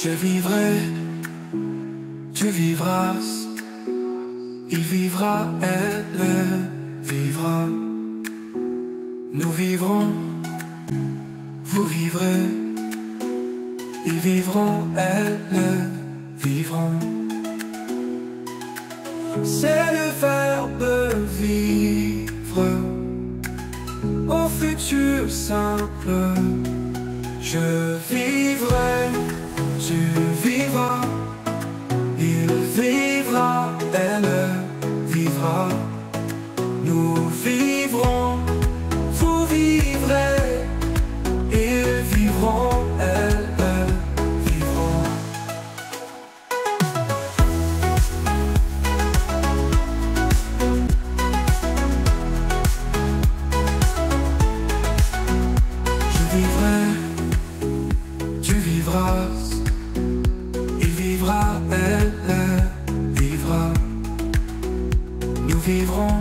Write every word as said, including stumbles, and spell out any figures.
Je vivrai, tu vivras, il vivra, elle vivra. Nous vivrons, vous vivrez, ils vivront, elles vivront. C'est le verbe vivre au futur simple. Je vivrai, tu vivras, il vivra, elle vivra. Nous vivrons, vous vivrez, ils vivront, elles vivront. Je vivrai, tu vivras, il vivra, elle vivra. Nous vivrons,